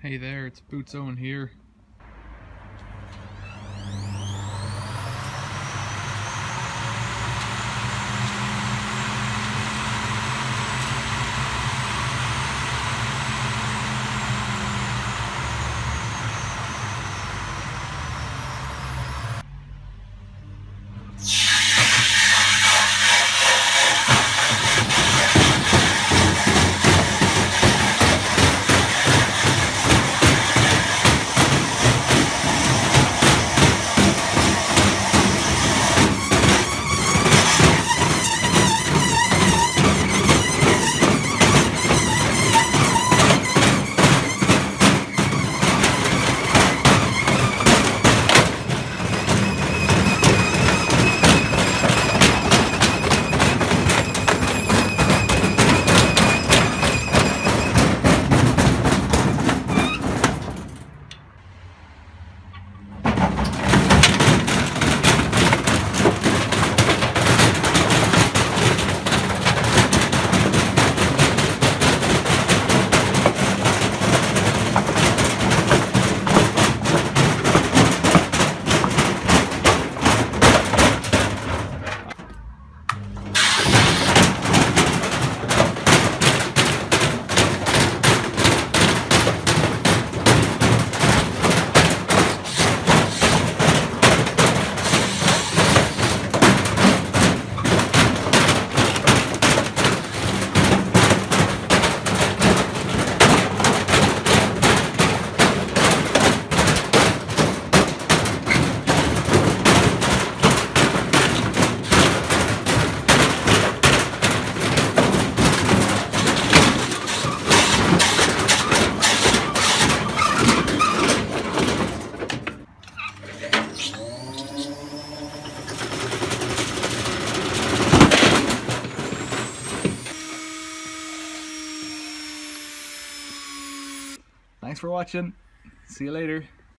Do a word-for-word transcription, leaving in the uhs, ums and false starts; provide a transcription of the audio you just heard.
Hey there, it's Boots Owen here. Thanks for watching. See you later.